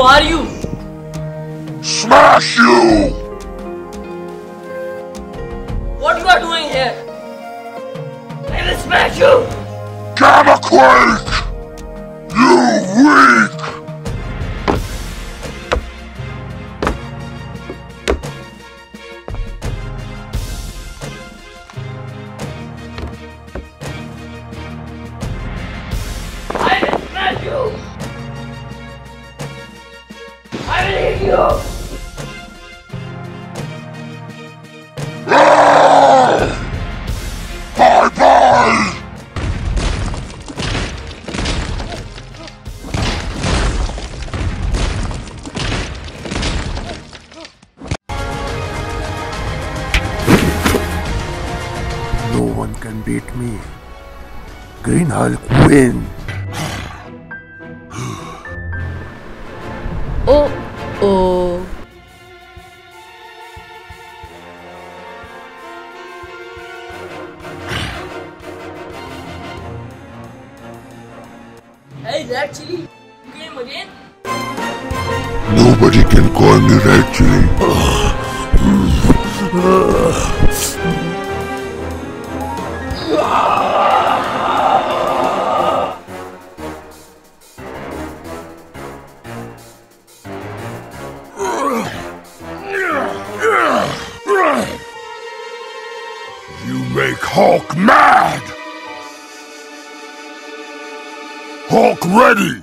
Who are you? Smash you! What you are doing here? I will smash you! Gamma Quake! You weak! I will smash you! I will hit you! No one can beat me. Green Hulk win. Oh. Hey, Red Chili, you came again? Nobody can call me Red Chili. You make Hulk mad! Hulk ready!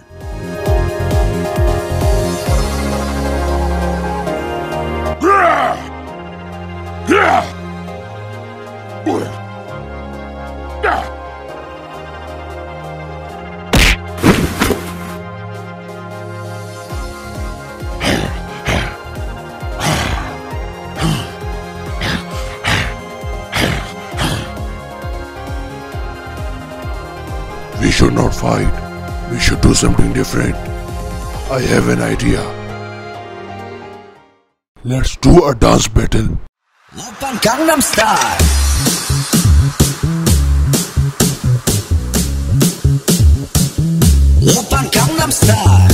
We should not fight. We should do something different. I have an idea. Let's do a dance battle. Lopan Gangnam Style. Lopan Gangnam Style.